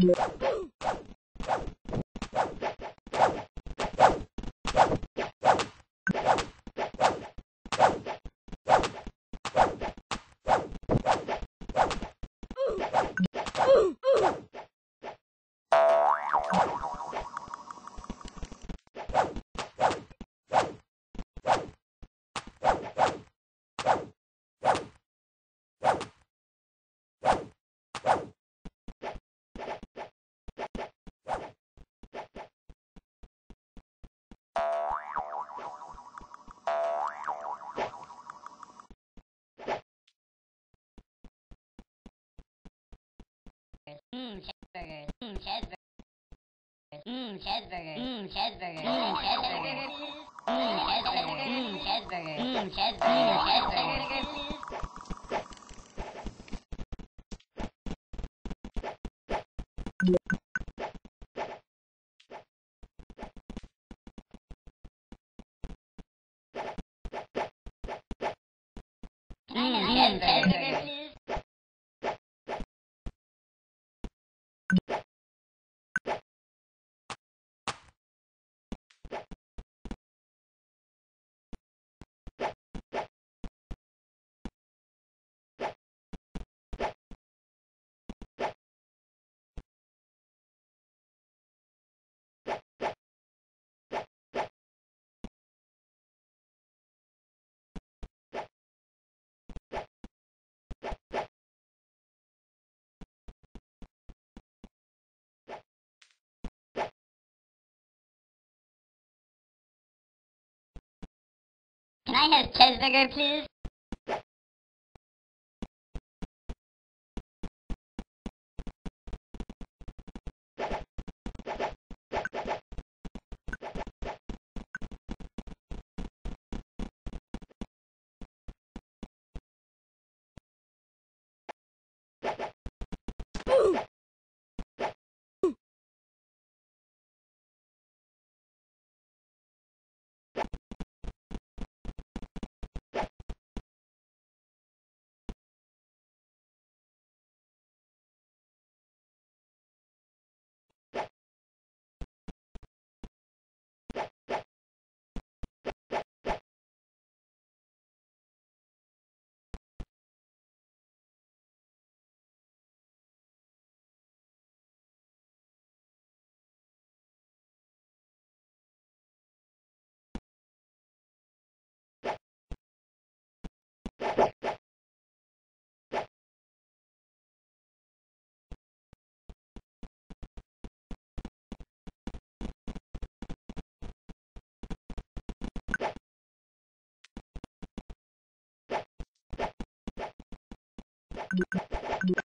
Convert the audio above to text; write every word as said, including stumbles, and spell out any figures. Mmm, cheeseburgers. Mmm, cheeseburgers. Mmm, cheeseburgers. Mmm, cheeseburgers. Mmm, cheeseburgers. Mmm, cheeseburgers. Mmm, cheeseburgers. Mmm, cheeseburgers. Cheeseburgers. Can I have cheeseburger, please? Thank you.